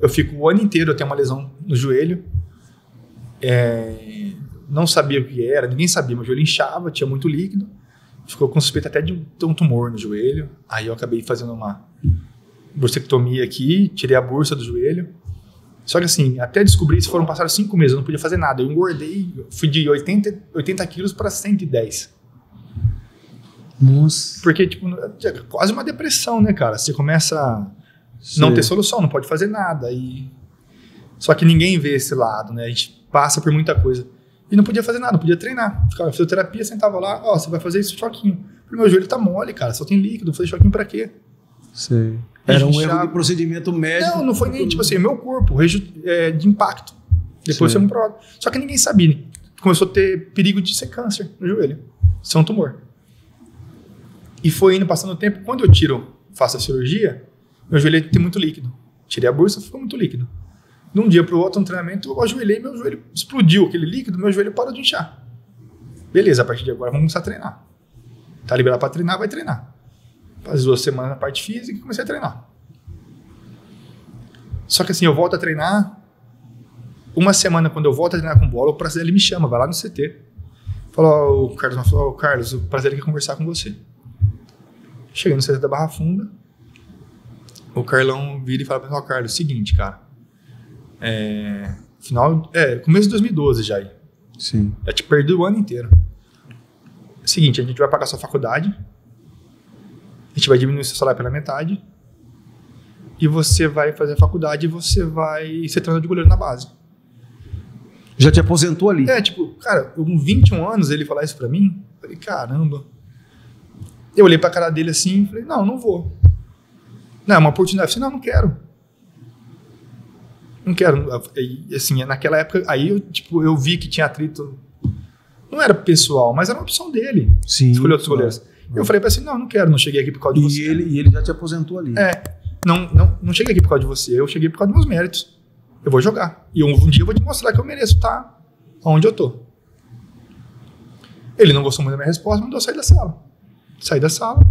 eu fico o ano inteiro, eu tenho uma lesão no joelho. Não sabia o que era, ninguém sabia, meu joelho inchava, tinha muito líquido. Ficou com suspeita até de um tumor no joelho. Aí eu acabei fazendo uma bursectomia aqui, tirei a bursa do joelho. Só que assim, até descobrir isso, passaram 5 meses, eu não podia fazer nada. Eu engordei, fui de 80 quilos para 110. Nossa. Porque, tipo, é quase uma depressão, né, cara? Você começa a não ter solução, não pode fazer nada. E... Só que ninguém vê esse lado, né? A gente passa por muita coisa. E não podia fazer nada, não podia treinar. Ficava fisioterapia, sentava lá, ó, você vai fazer esse choquinho. Porque meu joelho tá mole, cara, só tem líquido, vou fazer choquinho pra quê? Sei. Era um erro de procedimento médico. Não, não foi nem, tipo assim, meu corpo, de impacto. Depois foi um pródromo. Só que ninguém sabia. Começou a ter perigo de ser câncer no joelho, ser um tumor. E foi indo, passando o tempo, quando eu faço a cirurgia, meu joelho tem muito líquido. Tirei a bursa, ficou muito líquido. De um dia para o outro, no treinamento, eu ajoelhei, meu joelho explodiu aquele líquido, meu joelho parou de inchar. Beleza, a partir de agora vamos começar a treinar. Tá liberado para treinar, vai treinar. Faz 2 semanas na parte física e comecei a treinar. Só que assim, eu volto a treinar, uma semana quando eu volto a treinar com bola, o Pracidelli me chama, vai lá no CT. Fala, ó, o Carlos, o Pracidelli quer conversar com você. Cheguei no CT da Barra Funda, o Carlão vira e fala pra mim, ó, Carlos, seguinte, cara, começo de 2012 já aí. Sim. Já te perdi o ano inteiro. Seguinte, a gente vai pagar sua faculdade, a gente vai diminuir seu salário pela metade, e você vai fazer a faculdade e você vai ser treinador de goleiro na base. Já te aposentou ali? Tipo, cara, com 21 anos ele falar isso pra mim, eu falei, caramba. Eu olhei pra cara dele assim e falei, não vou. Não, é uma oportunidade. Eu falei, não quero. Não quero, assim, naquela época, aí eu vi que tinha atrito, não era pessoal, mas era uma opção dele, escolher outros goleiros. Eu falei pra ele assim, não quero, não cheguei aqui por causa de você. E ele já te aposentou ali. Não cheguei aqui por causa de você, eu cheguei por causa dos meus méritos, eu vou jogar, e um dia eu vou te mostrar que eu mereço estar onde eu tô. Ele não gostou muito da minha resposta, mandou eu sair da sala. Saí da sala,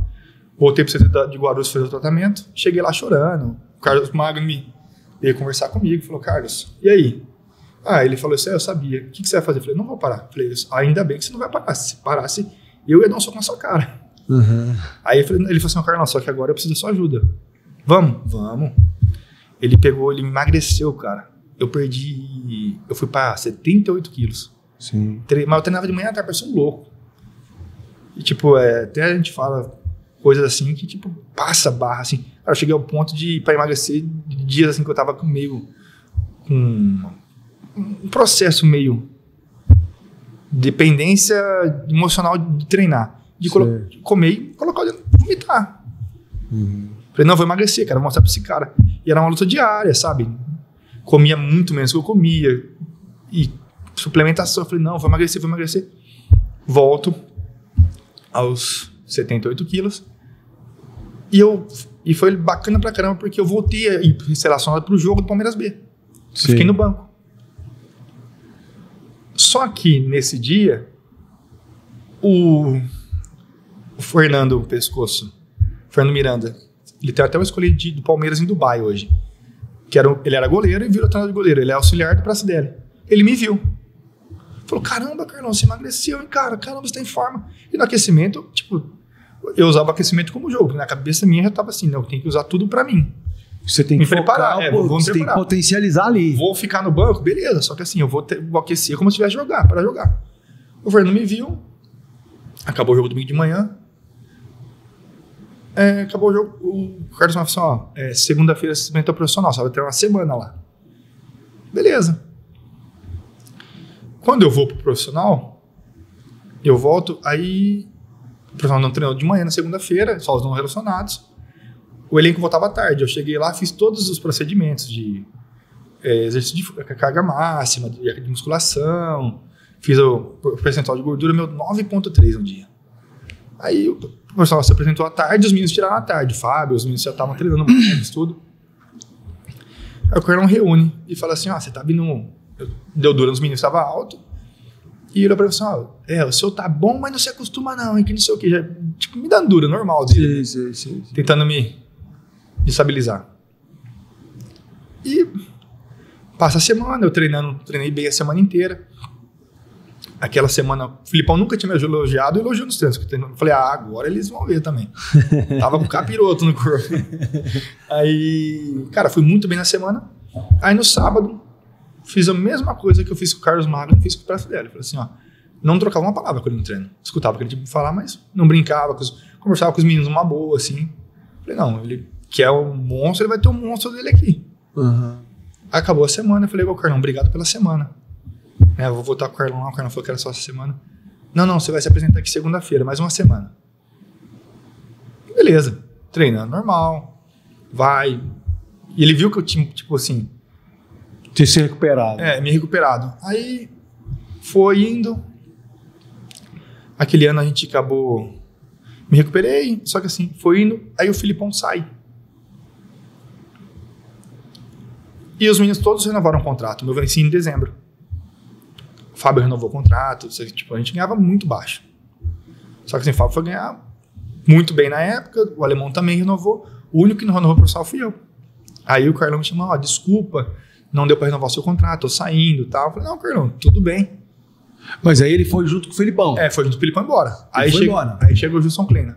voltei pro centro de Guarulhos fazer o tratamento, cheguei lá chorando, o Carlos Magno veio conversar comigo, falou, Carlos, e aí? Ele falou, isso aí eu sabia, o que você vai fazer? Eu falei, não vou parar. Eu falei, ainda bem que você não vai parar, se parasse, eu ia dar um soco na sua cara. Uhum. Aí ele falou assim, Carlos, só que agora eu preciso da sua ajuda. Vamos. Ele me emagreceu, cara. Eu fui pra 78 quilos. Sim. Mas eu treinava de manhã, cara, parecia um louco. E tipo, até a gente fala coisas assim que tipo, passa barra, assim. Eu cheguei ao ponto de, para emagrecer, de dias assim que eu tava com um processo meio dependência emocional de treinar, de comer e colocar, vomitar. Uhum. Falei, não, vou emagrecer, cara, vou mostrar pra esse cara. E era uma luta diária, sabe? Comia muito menos que eu comia. E suplementação, eu falei, não, vou emagrecer. Volto aos 78 quilos. E foi bacana pra caramba, porque eu voltei a ir relacionado pro jogo do Palmeiras B. Fiquei no banco. Só que, nesse dia, o Fernando Pescoço, Fernando Miranda, ele tem até uma escolha do Palmeiras em Dubai hoje. Ele era goleiro e virou treinador de goleiro. Ele é auxiliar do Pracidelli. Ele me viu. Falou, caramba, Carlão, você emagreceu, hein, cara? Caramba, você tá em forma. E no aquecimento, eu usava aquecimento como jogo. Na cabeça minha já estava assim, não, eu tenho que usar tudo pra mim. Você tem que preparar, você tem que potencializar ali. Vou ficar no banco, beleza, só que assim, eu vou aquecer como se tivesse para jogar. O Fernando me viu, acabou o jogo domingo de manhã, acabou o jogo, o Carlos falou assim, segunda-feira você experimentou profissional, só vai ter uma semana lá. Beleza. Quando eu vou pro profissional, eu volto, aí... O profissional não treinou de manhã na segunda-feira, só os não relacionados. O elenco voltava à tarde. Eu cheguei lá, fiz todos os procedimentos de exercício de carga máxima, de musculação, fiz o percentual de gordura, meu 9,3 no dia. Aí o profissional se apresentou à tarde, os meninos tiraram à tarde. O Fábio, os meninos já estavam treinando, fiz tudo. Aí o Carlão reúne e fala assim: você tá vindo. Deu dura nos meninos, estava alto. E ele falou assim, o seu tá bom, mas não se acostuma não, hein, que não sei o que. Já, tipo, me dando dura, normal. Sim. Tentando me estabilizar. E passa a semana, eu treinando, treinei bem a semana inteira. Aquela semana, o Filipão nunca tinha me elogiado, elogiou nos treinos. Eu falei, ah, agora eles vão ver também. Tava com capiroto no corpo. Aí, cara, fui muito bem na semana. Aí no sábado, fiz a mesma coisa que eu fiz com o Carlos Magno, fiz com o Pracidelli. Falei assim, ó, não trocava uma palavra com ele no treino. Escutava aquele tipo de falar, mas não brincava, conversava com os meninos numa boa, assim. Falei, não, ele quer um monstro, ele vai ter um monstro dele aqui. Uhum. Acabou a semana, eu falei, ô Carlão, obrigado pela semana. Eu vou voltar com o Carlão lá, o Carlão falou que era só essa semana. Não, não, você vai se apresentar aqui segunda-feira, mais uma semana. Beleza, treinando normal, vai. E ele viu que eu tinha, tipo assim... Tinha se recuperado. É, me recuperado. Aí foi indo. Aquele ano a gente acabou... Me recuperei, só que assim, foi indo. Aí o Felipão sai. E os meninos todos renovaram o contrato. Meu venci em dezembro. O Fábio renovou o contrato, tipo, a gente ganhava muito baixo. Só que assim, o Fábio foi ganhar muito bem na época, o Alemão também renovou, o único que não renovou profissional fui eu. Aí o Carlão me chamou, ó, desculpa, não deu pra renovar o seu contrato, tô saindo e tal. Eu falei, não, Carlão, tudo bem. Mas aí ele foi junto com o Felipão. É, foi junto com o Felipão embora. Aí chegou o Gilson Kleiner.